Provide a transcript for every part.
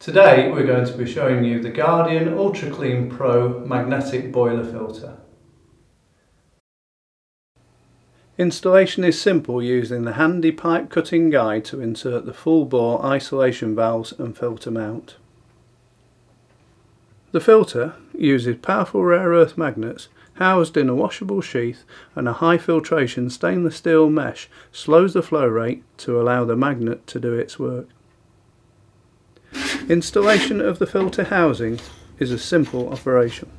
Today we're going to be showing you the Guardian Ultra Clean Pro Magnetic Boiler Filter. Installation is simple using the handy pipe cutting guide to insert the full bore isolation valves and filter mount. The filter uses powerful rare earth magnets housed in a washable sheath, and a high filtration stainless steel mesh slows the flow rate to allow the magnet to do its work. Installation of the filter housing is a simple operation.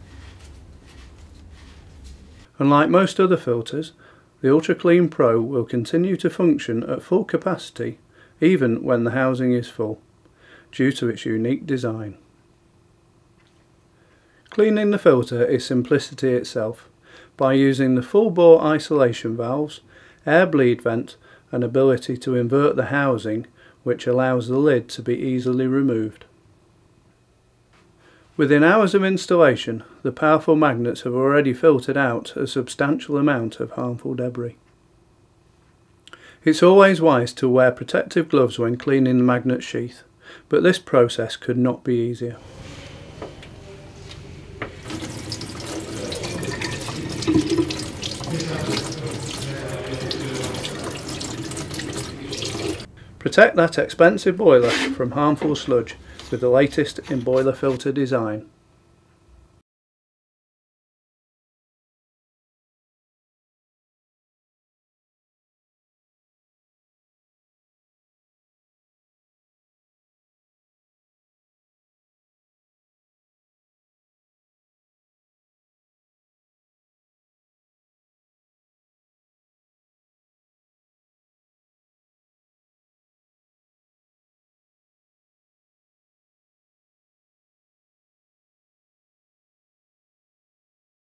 Unlike most other filters, the Ultra Clean Pro will continue to function at full capacity even when the housing is full, due to its unique design. Cleaning the filter is simplicity itself by using the full bore isolation valves, air bleed vent and ability to invert the housing, which allows the lid to be easily removed. Within hours of installation, the powerful magnets have already filtered out a substantial amount of harmful debris. It's always wise to wear protective gloves when cleaning the magnet sheath, but this process could not be easier. Protect that expensive boiler from harmful sludge with the latest in boiler filter design.